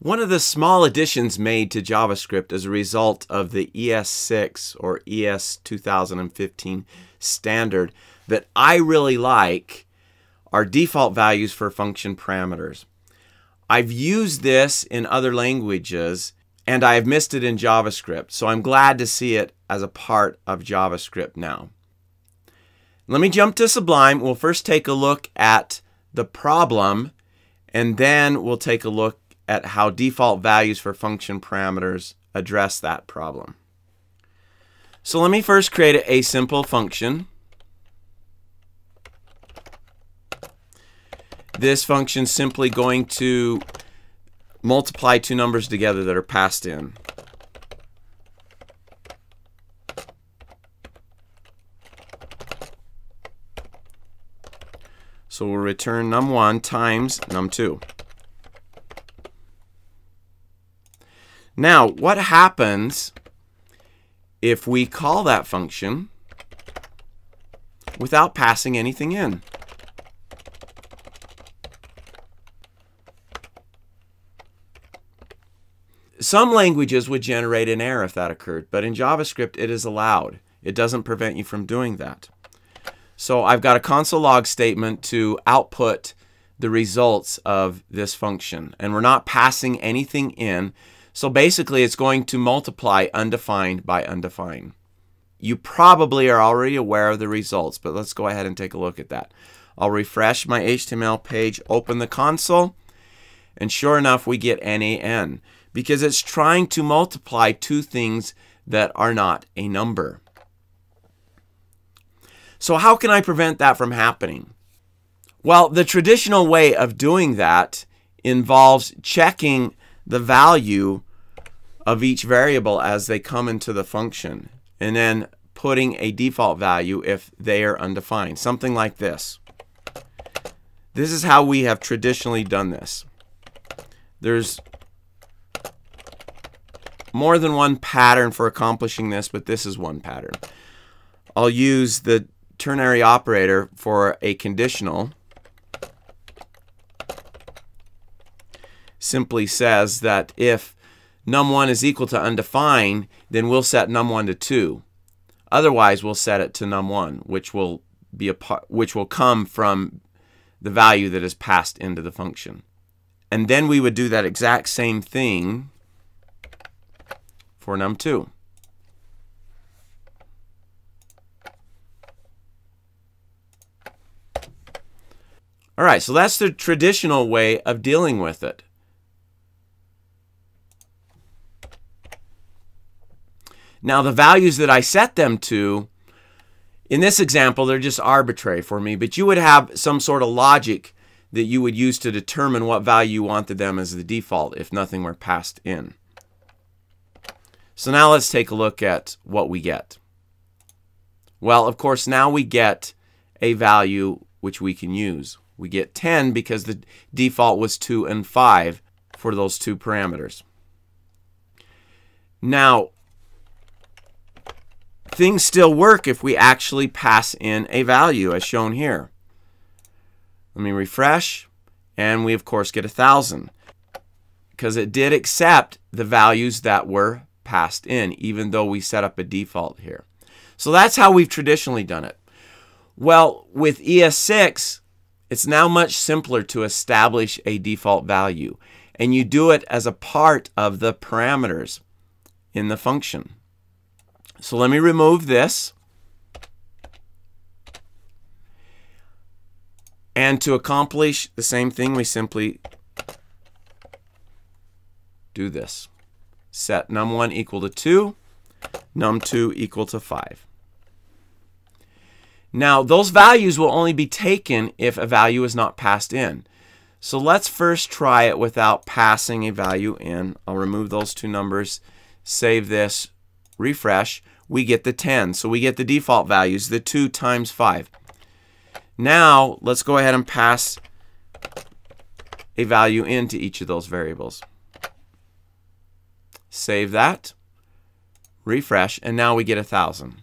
One of the small additions made to JavaScript as a result of the ES6 or ES2015 standard that I really like are default values for function parameters. I've used this in other languages and I have missed it in JavaScript, so I'm glad to see it as a part of JavaScript now. Let me jump to Sublime. We'll first take a look at the problem and then we'll take a look at how default values for function parameters address that problem. So let me first create a simple function. This function is simply going to multiply two numbers together that are passed in. So we'll return num1 times num2. Now, what happens if we call that function without passing anything in? Some languages would generate an error if that occurred, but in JavaScript it is allowed. It doesn't prevent you from doing that. So I've got a console log statement to output the results of this function, and we're not passing anything in. So basically it's going to multiply undefined by undefined. You probably are already aware of the results, but let's go ahead and take a look at that. I'll refresh my HTML page, open the console, and sure enough we get NaN because it's trying to multiply two things that are not a number. So how can I prevent that from happening? Well, the traditional way of doing that involves checking the value of each variable as they come into the function and then putting a default value if they are undefined, something like this. This is how we have traditionally done this. There's more than one pattern for accomplishing this, but this is one pattern. I'll use the ternary operator for a conditional. Simply says that if num1 is equal to undefined, then we'll set num1 to 2. Otherwise, we'll set it to num1, which will come from the value that is passed into the function. And then we would do that exact same thing for num2. All right, so that's the traditional way of dealing with it. Now the values that I set them to, in this example, they're just arbitrary for me, but you would have some sort of logic that you would use to determine what value you wanted them as the default if nothing were passed in. So now let's take a look at what we get. Well, of course, now we get a value which we can use. We get 10 because the default was 2 and 5 for those two parameters. Now, things still work if we actually pass in a value as shown here. Let me refresh and we of course get 1,000 because it did accept the values that were passed in even though we set up a default here. So that's how we've traditionally done it. Well, with ES6 it's now much simpler to establish a default value and you do it as a part of the parameters in the function. So let me remove this. And to accomplish the same thing, we simply do this. Set num1 equal to 2, num2 equal to 5. Now, those values will only be taken if a value is not passed in. So let's first try it without passing a value in. I'll remove those two numbers, save this, refresh, we get the 10. So we get the default values, the 2 times 5. Now let's go ahead and pass a value into each of those variables. Save that, refresh, and now we get 1,000.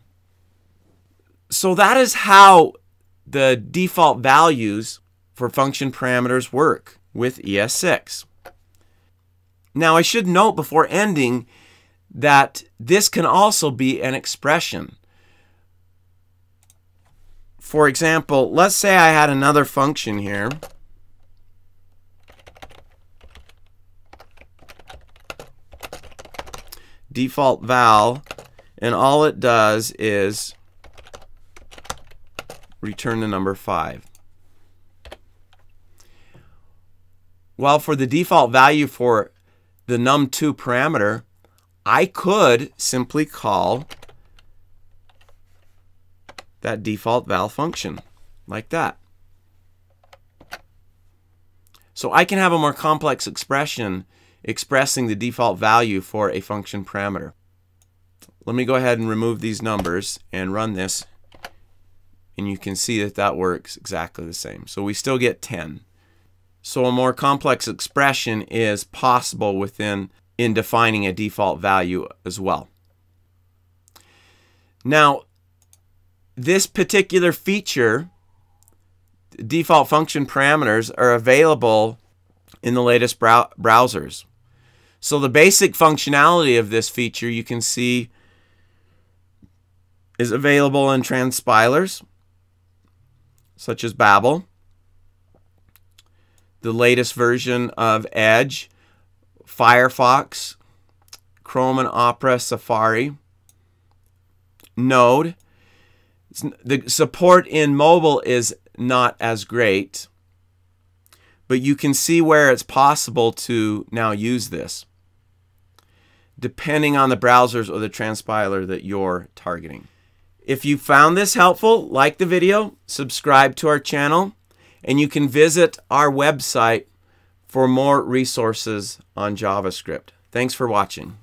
So that is how the default values for function parameters work with ES6. Now I should note before ending that this can also be an expression. For example, let's say I had another function here. Default val, and all it does is return the number 5. Well, for the default value for the num2 parameter, I could simply call that default val function like that. So I can have a more complex expression expressing the default value for a function parameter. Let me go ahead and remove these numbers and run this, and you can see that that works exactly the same. So we still get 10. So a more complex expression is possible in defining a default value as well. Now, this particular feature, default function parameters, are available in the latest browsers. So the basic functionality of this feature, you can see, is available in transpilers such as Babel, the latest version of Edge, Firefox, Chrome and Opera, Safari, Node. The support in mobile is not as great, but you can see where it's possible to now use this, depending on the browsers or the transpiler that you're targeting. If you found this helpful, like the video, subscribe to our channel, and you can visit our website for more resources on JavaScript. Thanks for watching.